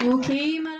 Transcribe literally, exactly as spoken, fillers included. O clima